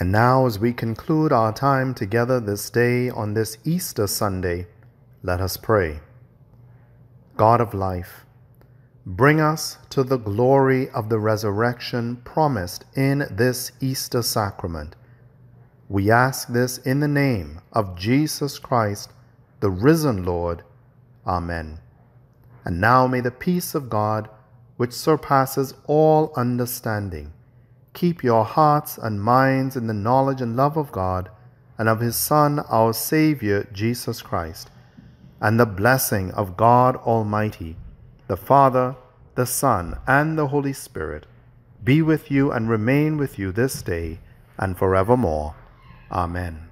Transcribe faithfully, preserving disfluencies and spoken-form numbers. And now, as we conclude our time together this day on this Easter Sunday, let us pray. God of life, bring us to the glory of the resurrection promised in this Easter sacrament. We ask this in the name of Jesus Christ, the risen Lord. Amen. And now may the peace of God, which surpasses all understanding, keep your hearts and minds in the knowledge and love of God and of His Son, our Savior, Jesus Christ, and the blessing of God Almighty, the Father, the Son, and the Holy Spirit, be with you and remain with you this day and forevermore. Amen.